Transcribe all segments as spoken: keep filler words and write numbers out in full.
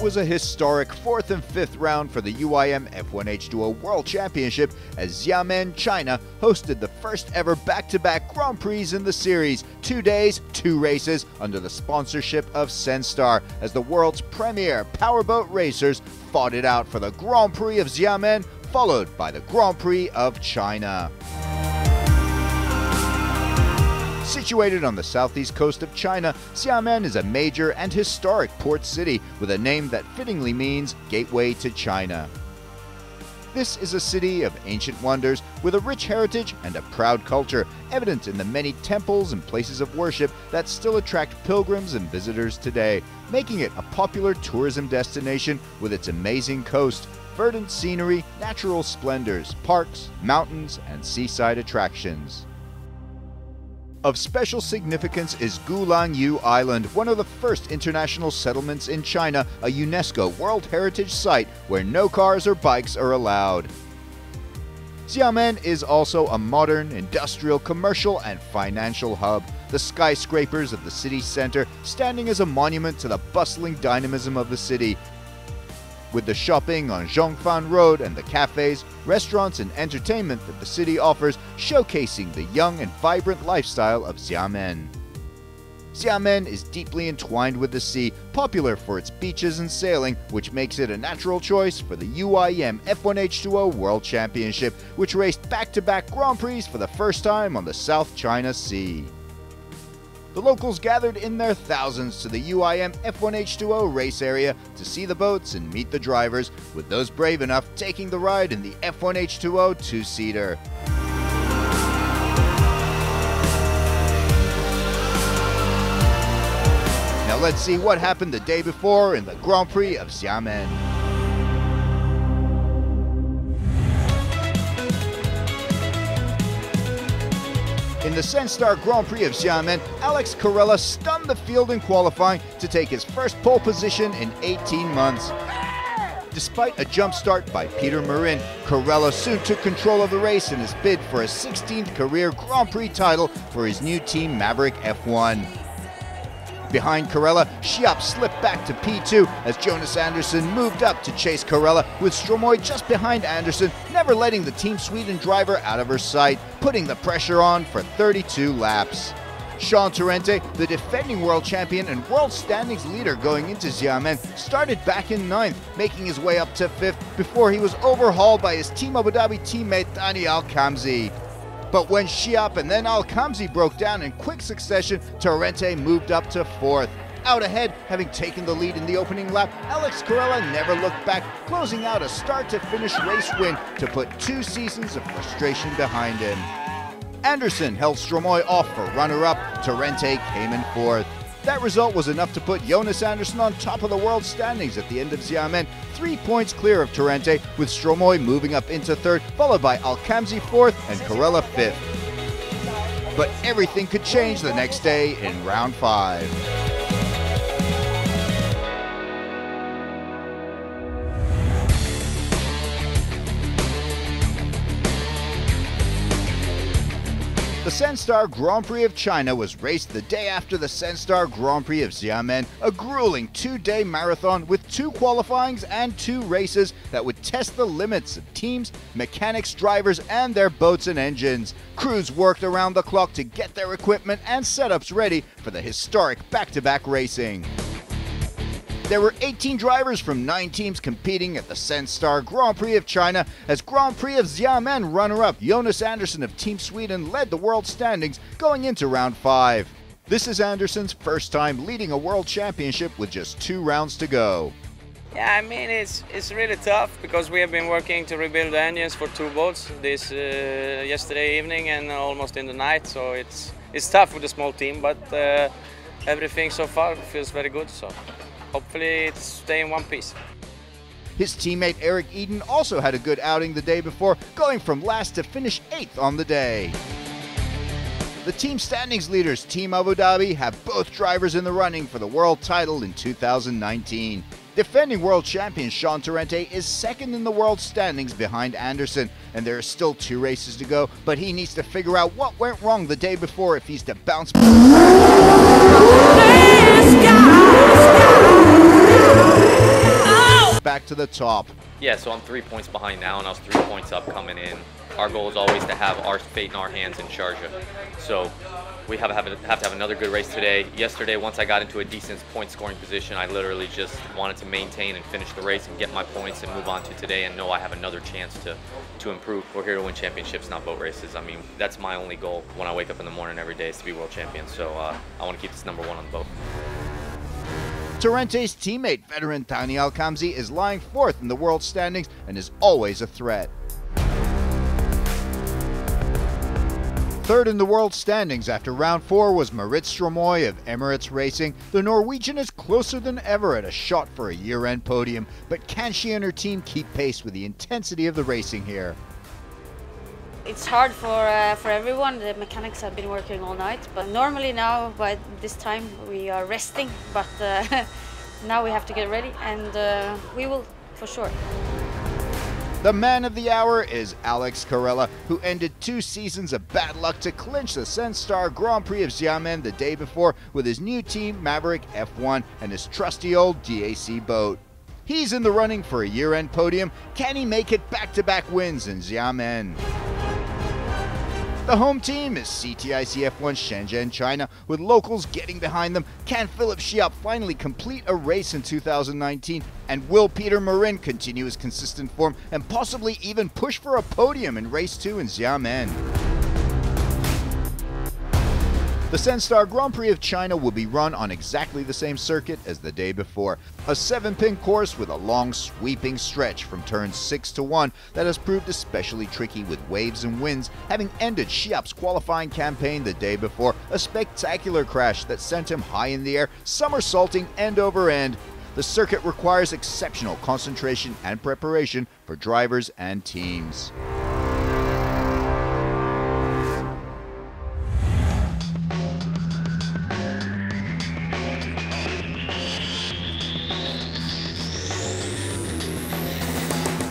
It was a historic fourth and fifth round for the U I M F one H two O World Championship as Xiamen, China hosted the first ever back-to-back Grand Prix in the series, two days, two races, under the sponsorship of Senstar, as the world's premier powerboat racers fought it out for the Grand Prix of Xiamen, followed by the Grand Prix of China. Situated on the southeast coast of China, Xiamen is a major and historic port city with a name that fittingly means Gateway to China. This is a city of ancient wonders with a rich heritage and a proud culture, evident in the many temples and places of worship that still attract pilgrims and visitors today, making it a popular tourism destination with its amazing coast, verdant scenery, natural splendors, parks, mountains, and seaside attractions. Of special significance is Gulangyu Island, one of the first international settlements in China, a UNESCO World Heritage Site where no cars or bikes are allowed. Xiamen is also a modern, industrial, commercial, and financial hub, the skyscrapers of the city center standing as a monument to the bustling dynamism of the city, with the shopping on Zhongfan Road and the cafes, restaurants, and entertainment that the city offers showcasing the young and vibrant lifestyle of Xiamen. Xiamen is deeply entwined with the sea, popular for its beaches and sailing, which makes it a natural choice for the U I M F one H two O World Championship, which raced back-to-back Grand Prix for the first time on the South China Sea. The locals gathered in their thousands to the U I M F one H two O race area to see the boats and meet the drivers, with those brave enough taking the ride in the F one H two O two-seater. Now let's see what happened the day before in the Grand Prix of Xiamen. In the Senstar Grand Prix of Xiamen, Alex Corella stunned the field in qualifying to take his first pole position in eighteen months. Despite a jump start by Peter Marin, Corella soon took control of the race in his bid for a sixteenth career Grand Prix title for his new team Maverick F one. Behind Corella, Shiap slipped back to P two as Jonas Andersson moved up to chase Corella, with Stromoy just behind Andersson, never letting the Team Sweden driver out of her sight, putting the pressure on for thirty-two laps. Sean Torrente, the defending world champion and world standings leader going into Xiamen, started back in ninth, making his way up to fifth before he was overhauled by his Team Abu Dhabi teammate Thani Al Khamzi. But when Shiap and then Al Khamzi broke down in quick succession, Torrente moved up to fourth. Out ahead, having taken the lead in the opening lap, Alex Corella never looked back, closing out a start-to-finish race win to put two seasons of frustration behind him. Andersson held Stromoy off for runner-up, Torrente came in fourth. That result was enough to put Jonas Andersson on top of the world standings at the end of Xiamen, three points clear of Torrente, with Stromoy moving up into third, followed by Al Khamzi fourth and Corella fifth. But everything could change the next day in round five. The Senstar Grand Prix of China was raced the day after the Senstar Grand Prix of Xiamen, a grueling two-day marathon with two qualifyings and two races that would test the limits of teams, mechanics, drivers, and their boats and engines. Crews worked around the clock to get their equipment and setups ready for the historic back-to-back racing. There were eighteen drivers from nine teams competing at the Senstar Grand Prix of China, as Grand Prix of Xiamen runner-up Jonas Andersson of Team Sweden led the world standings going into round five. This is Andersson's first time leading a world championship with just two rounds to go. Yeah, I mean, it's, it's really tough because we have been working to rebuild the engines for two boats this uh, yesterday evening and almost in the night, so it's, it's tough with a small team, but uh, everything so far feels very good. So. Hopefully it's staying in one piece. His teammate Eric Eden also had a good outing the day before, going from last to finish eighth on the day. The team standings leaders Team Abu Dhabi have both drivers in the running for the world title in two thousand nineteen. Defending world champion Sean Torrente is second in the world standings behind Andersson, and there are still two races to go, but he needs to figure out what went wrong the day before if he's to bounce back. Let's go! back to the top. Yeah, so I'm three points behind now, and I was three points up coming in. Our goal is always to have our fate in our hands in Sharjah. So we have, have, have to have another good race today. Yesterday, once I got into a decent point scoring position, I literally just wanted to maintain and finish the race and get my points and move on to today and know I have another chance to, to improve. We're here to win championships, not boat races. I mean, that's my only goal when I wake up in the morning every day is to be world champion. So uh, I want to keep this number one on the boat. Torrente's teammate, veteran Thani Alkhamzi, is lying fourth in the world standings and is always a threat. Third in the world standings after round four was Marit Stromoy of Emirates Racing. The Norwegian is closer than ever at a shot for a year-end podium, but can she and her team keep pace with the intensity of the racing here? It's hard for uh, for everyone. The mechanics have been working all night, but normally now by this time we are resting, but uh, now we have to get ready, and uh, we will for sure. The man of the hour is Alex Corella, who ended two seasons of bad luck to clinch the Senstar Grand Prix of Xiamen the day before with his new team Maverick F one and his trusty old D A C boat. He's in the running for a year-end podium. Can he make it back-to-back wins in Xiamen? The home team is C T I C F one Shenzhen, China, with locals getting behind them. Can Philip Shiap finally complete a race in two thousand nineteen? And will Peter Marin continue his consistent form and possibly even push for a podium in race two in Xiamen? The Senstar Grand Prix of China will be run on exactly the same circuit as the day before. A seven-pin course with a long sweeping stretch from turns six to one that has proved especially tricky with waves and winds, having ended Shiap's qualifying campaign the day before, a spectacular crash that sent him high in the air, somersaulting end over end. The circuit requires exceptional concentration and preparation for drivers and teams.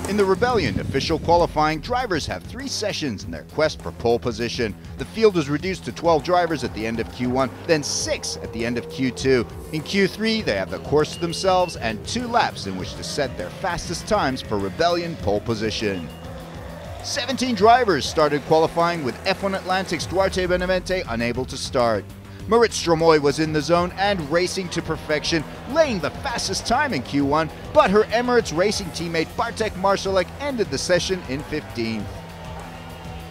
In the Rebellion official qualifying, drivers have three sessions in their quest for pole position. The field is reduced to twelve drivers at the end of Q one, then six at the end of Q two. In Q three, they have the course to themselves and two laps in which to set their fastest times for Rebellion pole position. seventeen drivers started qualifying with F one Atlantic's Duarte Benavente unable to start. Marit Stromoy was in the zone and racing to perfection, laying the fastest time in Q one, but her Emirates Racing teammate Bartek Marszalek ended the session in fifteenth.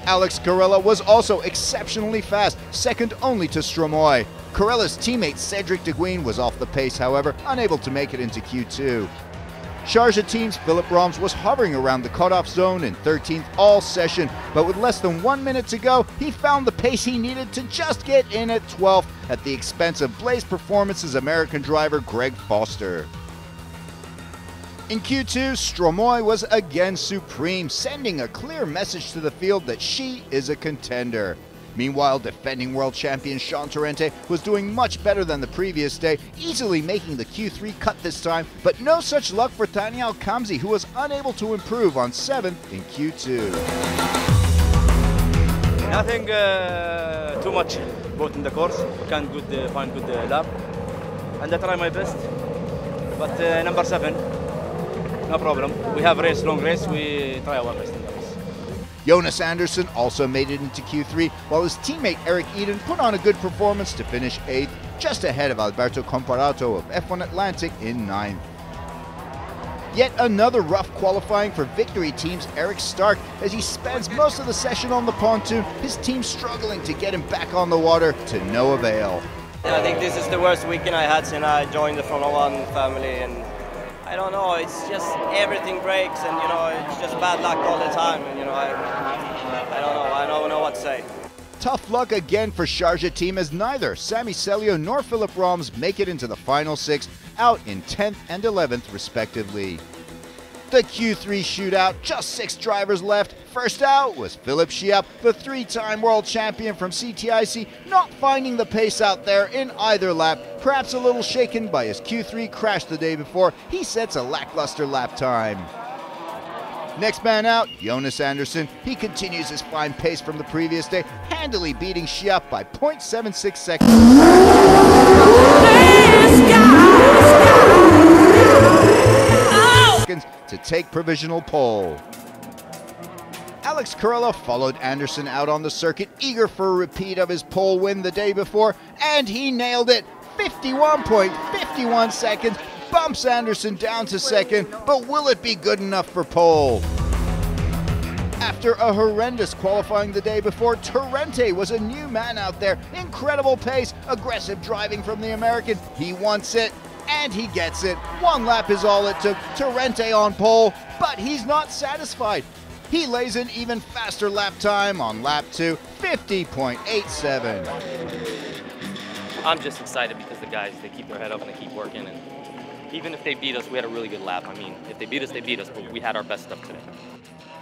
Alex Corella was also exceptionally fast, second only to Stromoy. Corella's teammate Cedric De Guin was off the pace, however, unable to make it into Q two. Sharjah team's Philip Roms was hovering around the cutoff zone in thirteenth all session, but with less than one minute to go, he found the pace he needed to just get in at twelfth at the expense of Blaze Performance's American driver Greg Foster. In Q two, Stromoy was again supreme, sending a clear message to the field that she is a contender. Meanwhile, defending world champion Sean Torrente was doing much better than the previous day, easily making the Q three cut this time, but no such luck for Thani Alkhamzi, who was unable to improve on seventh in Q two. Nothing uh, too much, both in the course, can good, uh, find good uh, lap, and I try my best, but uh, number seven, no problem. We have race, long race, we try our best. Jonas Andersson also made it into Q three, while his teammate Eric Eden put on a good performance to finish eighth, just ahead of Alberto Comparato of F one Atlantic in ninth. Yet another rough qualifying for Victory Team's Eric Stark, as he spends most of the session on the pontoon, his team struggling to get him back on the water to no avail. I think this is the worst weekend I had since I joined the Formula One family, and I don't know, it's just everything breaks, and you know, it's just bad luck all the time, and you know, I, I don't know, I don't know what to say. Tough luck again for Sharjah team, as neither Sami Selio nor Philip Roms make it into the final six, out in tenth and eleventh respectively. The Q three shootout, just six drivers left. First out was Philip Shiap, the three-time world champion from C T I C, not finding the pace out there in either lap. Perhaps a little shaken by his Q three crash the day before, he sets a lackluster lap time. Next man out, Jonas Andersson. He continues his fine pace from the previous day, handily beating Shiap by zero point seven six seconds. to take provisional pole. Alex Kurilla followed Anderson out on the circuit, eager for a repeat of his pole win the day before, and he nailed it. fifty-one point five one seconds, bumps Anderson down to second, but will it be good enough for pole? After a horrendous qualifying the day before, Torrente was a new man out there. Incredible pace, aggressive driving from the American. He wants it, and he gets it. One lap is all it took, Torrente on pole, but he's not satisfied. He lays an even faster lap time on lap two, fifty point eight seven. I'm just excited because the guys, they keep their head up and they keep working, and even if they beat us, we had a really good lap. I mean, if they beat us, they beat us, but we had our best stuff today.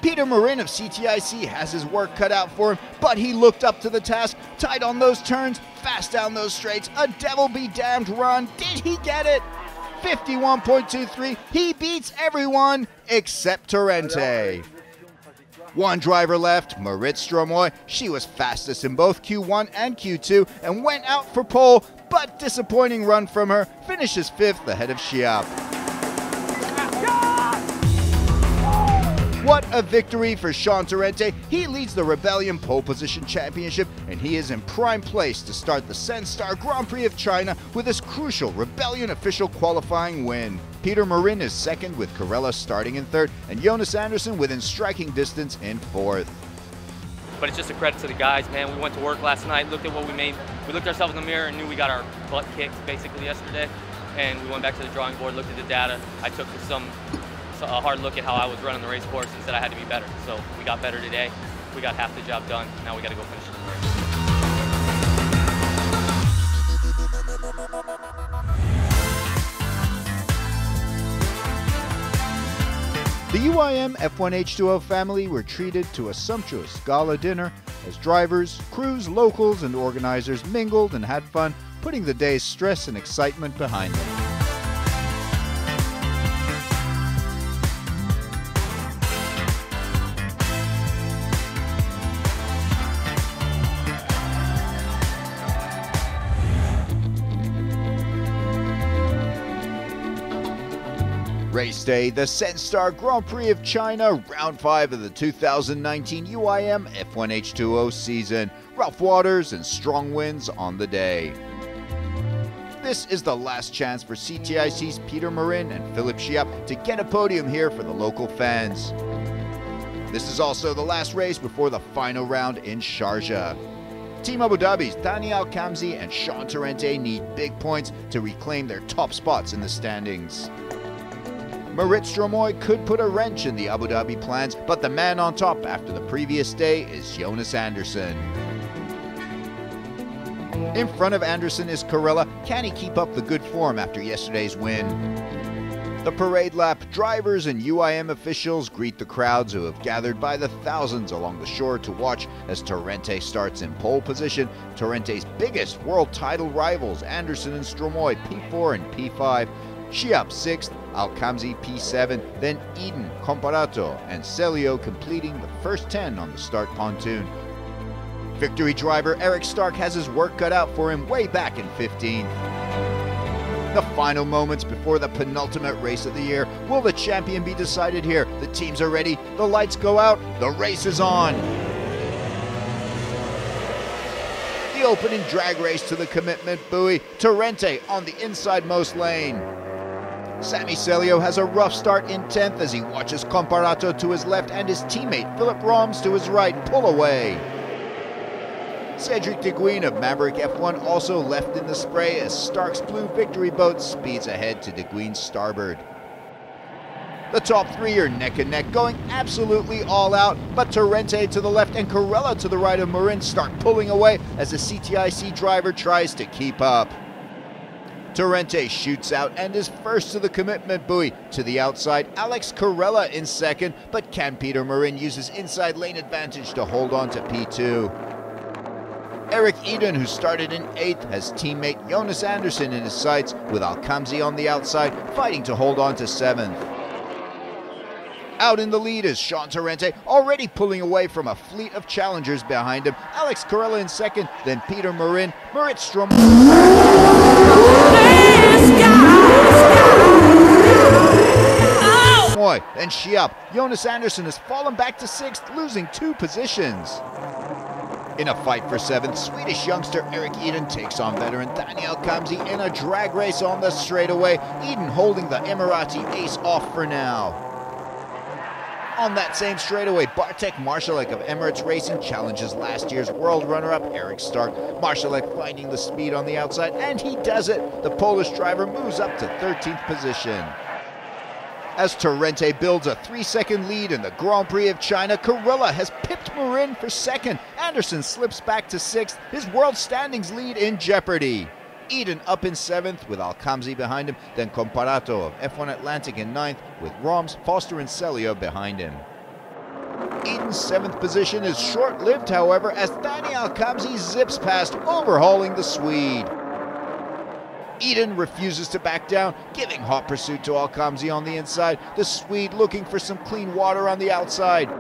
Peter Marin of C T I C has his work cut out for him, but he looked up to the task, tight on those turns, fast down those straights, a devil be damned run. Did he get it? fifty-one point two three, he beats everyone except Torrente. One driver left, Marit Stromoy. She was fastest in both Q one and Q two and went out for pole, but disappointing run from her, finishes fifth ahead of Schiap. What a victory for Sean Torrente. He leads the Rebellion Pole Position Championship, and he is in prime place to start the Senstar Grand Prix of China with this crucial Rebellion official qualifying win. Peter Marin is second, with Kurilla starting in third, and Jonas Anderson within striking distance in fourth. But it's just a credit to the guys, man. We went to work last night, looked at what we made. We looked ourselves in the mirror and knew we got our butt kicked basically yesterday. And we went back to the drawing board, looked at the data. I took some a hard look at how I was running the race course and said I had to be better. So we got better today. We got half the job done. Now we got to go finish the race. The U I M F one H two O family were treated to a sumptuous gala dinner as drivers, crews, locals, and organizers mingled and had fun, putting the day's stress and excitement behind them. Race day, the Senstar Grand Prix of China, round five of the two thousand nineteen U I M F one H two O season. Rough waters and strong winds on the day. This is the last chance for C T I C's Peter Marin and Philipp Schiap to get a podium here for the local fans. This is also the last race before the final round in Sharjah. Team Abu Dhabi's Thani Al Kamzi and Sean Torrente need big points to reclaim their top spots in the standings. Marit Stromoy could put a wrench in the Abu Dhabi plans, but the man on top after the previous day is Jonas Anderson. In front of Anderson is Kurilla. Can he keep up the good form after yesterday's win? The parade lap, drivers and U I M officials greet the crowds who have gathered by the thousands along the shore to watch as Torrente starts in pole position. Torrente's biggest world title rivals, Anderson and Stromoy, P four and P five. Schiap sixth, Al Kamzi P seven, then Eden, Comparato, and Celio completing the first ten on the start pontoon. Victory driver Eric Stark has his work cut out for him way back in fifteenth. The final moments before the penultimate race of the year. Will the champion be decided here? The teams are ready, the lights go out, the race is on. The opening drag race to the commitment buoy. Torrente on the inside most lane. Sami Celio has a rough start in tenth as he watches Comparato to his left and his teammate Philip Roms to his right pull away. Cedric De Guin of Maverick F one also left in the spray as Stark's blue victory boat speeds ahead to De Guin's starboard. The top three are neck and neck, going absolutely all out, but Torrente to the left and Kurilla to the right of Marin start pulling away as the C T I C driver tries to keep up. Torrente shoots out and is first to the commitment buoy. To the outside, Alex Kurilla in second, but can Peter Marin use his inside lane advantage to hold on to P two? Eric Eden, who started in eighth, has teammate Jonas Anderson in his sights, with Al Kamzi on the outside, fighting to hold on to seventh. Out in the lead is Sean Torrente, already pulling away from a fleet of challengers behind him. Alex Kurilla in second, then Peter Marin, Marit Stromoy Illinois, then Shiap. Jonas Anderson has fallen back to sixth, losing two positions. In a fight for seventh, Swedish youngster Eric Eden takes on veteran Daniel Kamzi in a drag race on the straightaway. Eden holding the Emirati ace off for now. On that same straightaway, Bartek Marshalek of Emirates Racing challenges last year's world runner-up Eric Stark. Marshalek finding the speed on the outside, and he does it. The Polish driver moves up to thirteenth position. As Torrente builds a three-second lead in the Grand Prix of China, Kurilla has pipped Marin for second. Anderson slips back to sixth, his world standings lead in jeopardy. Eden up in seventh with Al-Kamzi behind him, then Comparato of F one Atlantic in ninth with Roms, Foster and Celio behind him. Eden's seventh position is short-lived, however, as Thani Al-Kamzi zips past, overhauling the Swede. Eden refuses to back down, giving hot pursuit to Al-Kamzi on the inside, the Swede looking for some clean water on the outside.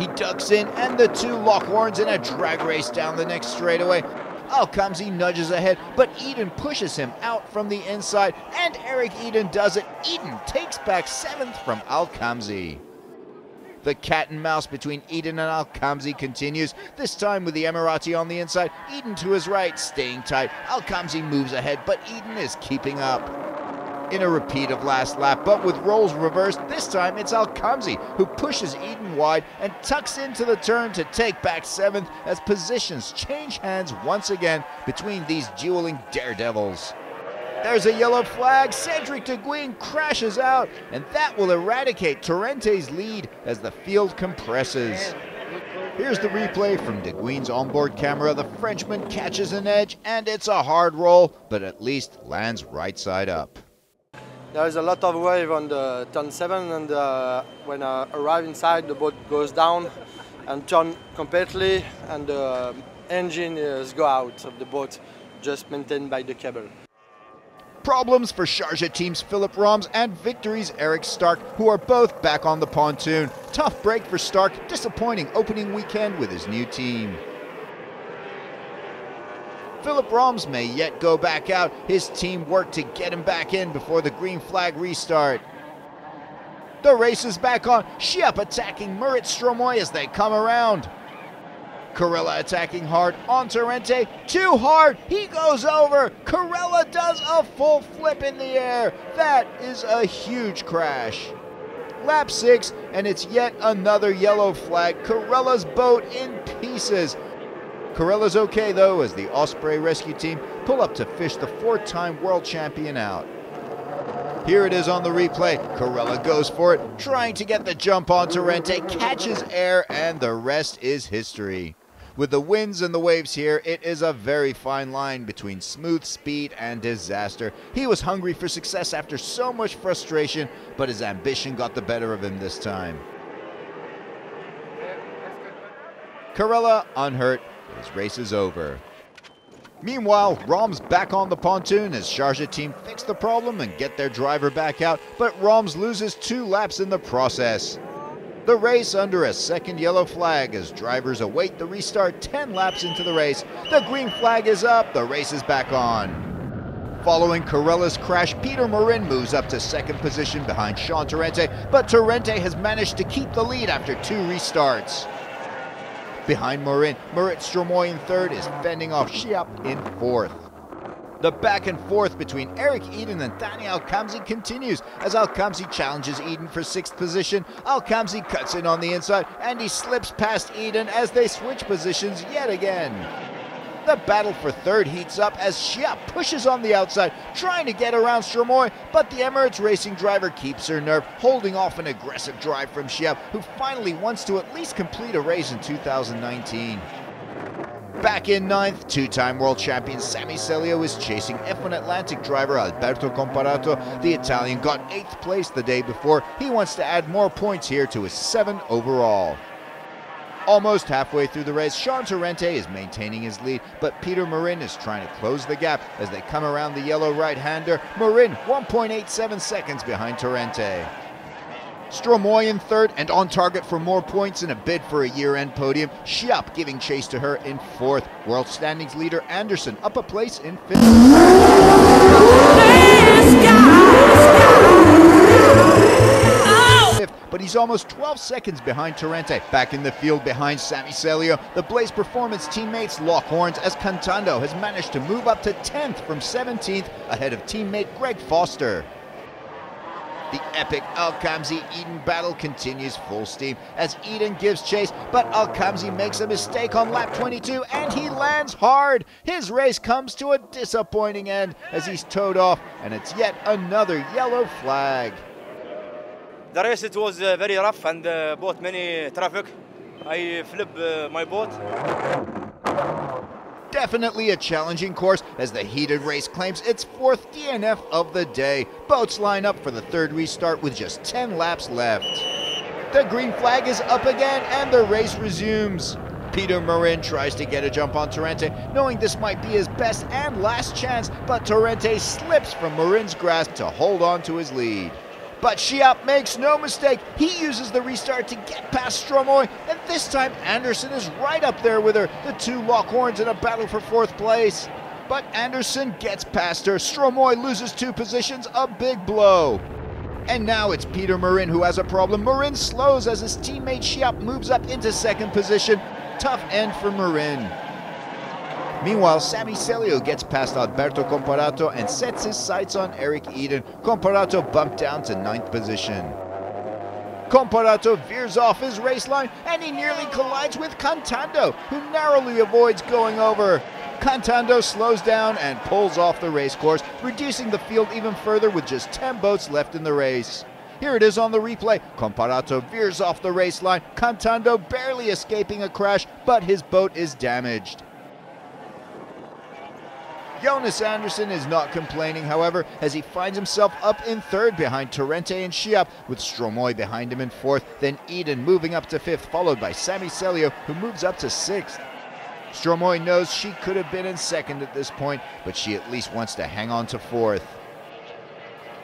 He ducks in, and the two lock horns in a drag race down the next straightaway. Al-Kamzi nudges ahead, but Eden pushes him out from the inside, and Eric Eden does it. Eden takes back seventh from Al-Kamzi. The cat and mouse between Eden and Al-Kamzi continues, this time with the Emirati on the inside, Eden to his right, staying tight. Al-Kamzi moves ahead, but Eden is keeping up. In a repeat of last lap, but with roles reversed, this time it's Al-Kamzi who pushes Eden wide and tucks into the turn to take back seventh as positions change hands once again between these dueling daredevils. There's a yellow flag, Cedric de Guin crashes out, and that will eradicate Torrente's lead as the field compresses. Here's the replay from de Guin's onboard camera. The Frenchman catches an edge, and it's a hard roll, but at least lands right side up. There is a lot of wave on the turn seven, and uh, when I arrive inside, the boat goes down and turn completely, and the engine is go out of the boat, just maintained by the cable. Problems for Sharjah teams Philip Roms and Victory's Eric Stark, who are both back on the pontoon. Tough break for Stark, disappointing opening weekend with his new team. Philip Roms may yet go back out. His team worked to get him back in before the green flag restart. The race is back on. Shiap attacking Murat Stromoy as they come around. Kurilla attacking hard on Torrente, too hard, he goes over. Kurilla does a full flip in the air. That is a huge crash. Lap six, and it's yet another yellow flag. Kurilla's boat in pieces. Kurilla's okay though, as the Osprey rescue team pull up to fish the four-time world champion out. Here it is on the replay. Kurilla goes for it, trying to get the jump on Torrente, catches air, and the rest is history. With the winds and the waves here, it is a very fine line between smooth speed and disaster. He was hungry for success after so much frustration, but his ambition got the better of him this time. Kurilla unhurt, his race is over. Meanwhile, Roms back on the pontoon as Sharjah team fix the problem and get their driver back out, but Roms loses two laps in the process. The race under a second yellow flag as drivers await the restart ten laps into the race. The green flag is up, the race is back on. Following Kurilla's crash, Peter Marin moves up to second position behind Sean Torrente, but Torrente has managed to keep the lead after two restarts. Behind Marin, Murat Stromoy in third is fending off Shiap in fourth. The back and forth between Eric Eden and Thani Al-Kamzi continues as Al-Kamzi challenges Eden for sixth position. Al-Kamzi cuts in on the inside, and he slips past Eden as they switch positions yet again. The battle for third heats up as Shiap pushes on the outside, trying to get around Stromoy, but the Emirates Racing driver keeps her nerve, holding off an aggressive drive from Shiap, who finally wants to at least complete a race in two thousand nineteen. Back in ninth, two-time world champion Sami Celio is chasing F one Atlantic driver Alberto Comparato. The Italian got eighth place the day before. He wants to add more points here to his seven overall. Almost halfway through the race, Sean Torrente is maintaining his lead, but Peter Marin is trying to close the gap as they come around the yellow right-hander. Marin one point eight seven seconds behind Torrente. Stromoy in third and on target for more points in a bid for a year-end podium. Shiap giving chase to her in fourth. World standings leader Anderson up a place in fifth. but he's almost twelve seconds behind Torrente. Back in the field behind Sami Celio, the Blaze Performance teammates lock horns as Cantando has managed to move up to tenth from seventeenth, ahead of teammate Greg Foster. The epic Al-Khamzi-Eden battle continues full steam as Eden gives chase, but Al-Khamzi makes a mistake on lap twenty-two and he lands hard. His race comes to a disappointing end as he's towed off, and it's yet another yellow flag. The race, it was uh, very rough and uh, brought many traffic. I flipped uh, my boat. Definitely a challenging course as the heated race claims its fourth D N F of the day. Boats line up for the third restart with just ten laps left. The green flag is up again and the race resumes. Peter Marin tries to get a jump on Torrente, knowing this might be his best and last chance, but Torrente slips from Marin's grasp to hold on to his lead. But Shiap makes no mistake. He uses the restart to get past Stromoy, and this time Anderson is right up there with her. The two lock horns in a battle for fourth place. But Anderson gets past her. Stromoy loses two positions, a big blow. And now it's Peter Marin who has a problem. Marin slows as his teammate Shiap moves up into second position. Tough end for Marin. Meanwhile, Sami Celio gets past Alberto Comparato and sets his sights on Eric Eden. Comparato bumped down to ninth position. Comparato veers off his race line and he nearly collides with Cantando, who narrowly avoids going over. Cantando slows down and pulls off the race course, reducing the field even further with just ten boats left in the race. Here it is on the replay. Comparato veers off the race line, Cantando barely escaping a crash, but his boat is damaged. Jonas Anderson is not complaining, however, as he finds himself up in third behind Torrente and Shiap, with Stromoy behind him in fourth, then Eden moving up to fifth, followed by Sami Celio, who moves up to sixth. Stromoy knows she could have been in second at this point, but she at least wants to hang on to fourth.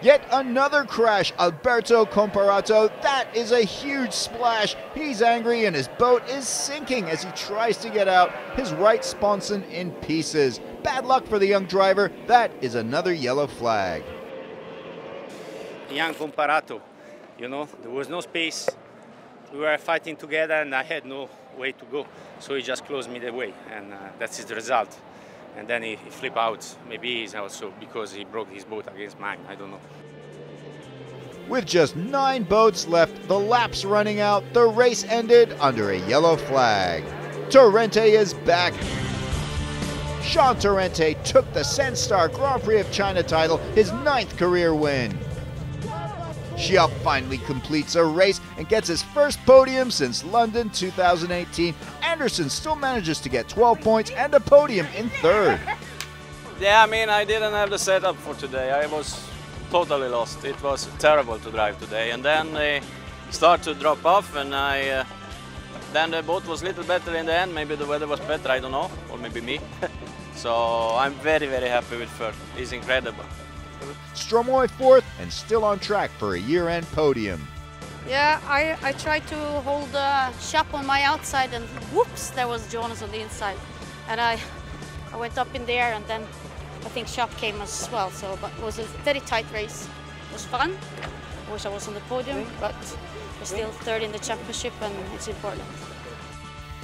Yet another crash, Alberto Comparato. That is a huge splash. He's angry and his boat is sinking as he tries to get out, his right sponson in pieces. Bad luck for the young driver. That is another yellow flag. Young Comparato, you know, there was no space. We were fighting together and I had no way to go. So he just closed me the way, and uh, that's the result. And then he, he flipped out. Maybe he's also because he broke his boat against mine, I don't know. With just nine boats left, the laps running out, the race ended under a yellow flag. Torrente is back. Jean Torrente took the Senstar Grand Prix of China title, his ninth career win. Shiap finally completes a race and gets his first podium since London two thousand eighteen. Anderson still manages to get twelve points and a podium in third. Yeah, I mean, I didn't have the setup for today. I was totally lost. It was terrible to drive today. And then they start to drop off, and I uh, then the boat was a little better in the end. Maybe the weather was better, I don't know, or maybe me. So I'm very, very happy with third. It's incredible. Stromoy fourth and still on track for a year-end podium. Yeah, I, I tried to hold uh, Shiap on my outside and whoops, there was Jonas on the inside. And I, I went up in the air and then I think Shiap came as well. So but it was a very tight race. It was fun. I wish I was on the podium, but we're still third in the championship and it's important.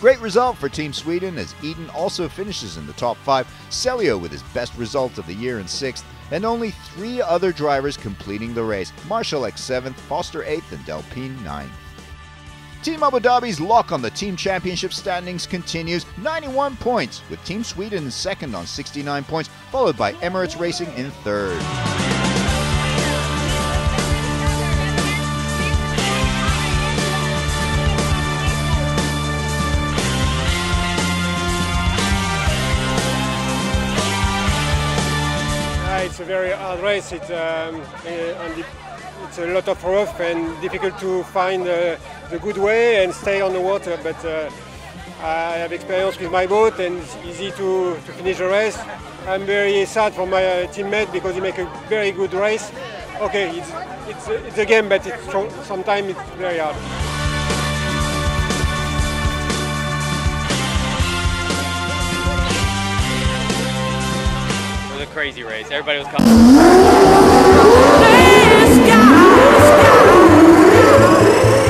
Great result for Team Sweden as Eden also finishes in the top five, Celio with his best result of the year in sixth, and only three other drivers completing the race, Marshall seventh, Foster eighth, and Delpine ninth. Team Abu Dhabi's lock on the team championship standings continues, ninety-one points, with Team Sweden in second on sixty-nine points, followed by Emirates Racing in third. It's a very hard race. It, um, and it's a lot of rough and difficult to find uh, the good way and stay on the water. But uh, I have experience with my boat and it's easy to, to finish the race. I'm very sad for my uh, teammate because he makes a very good race. Okay, it's, it's, it's a game, but it's sometimes it's very hard. Crazy race. Everybody was calling. Hey,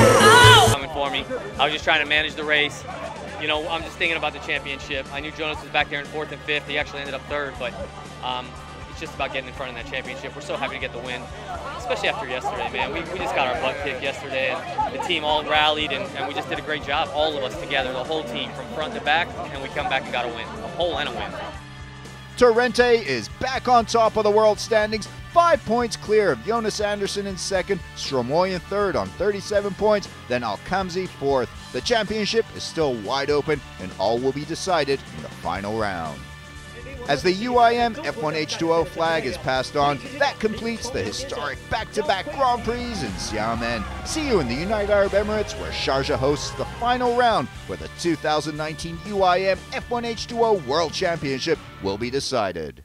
I was just trying to manage the race. You know, I'm just thinking about the championship. I knew Jonas was back there in fourth and fifth. He actually ended up third, but um, it's just about getting in front of that championship. We're so happy to get the win, especially after yesterday, man. We, we just got our butt kicked yesterday, and the team all rallied, and, and we just did a great job, all of us together, the whole team, from front to back, and we come back and got a win, a pole and a win. Torrente is back on top of the world standings, five points clear of Jonas Andersson in second, Stromoy in third on thirty-seven points, then Alkamzi fourth. The championship is still wide open, and all will be decided in the final round. As the U I M F one H two O flag is passed on, that completes the historic back-to-back Grand Prix in Siam. And see you in the United Arab Emirates, where Sharjah hosts the final round, where the two thousand nineteen U I M F one H two O World Championship will be decided.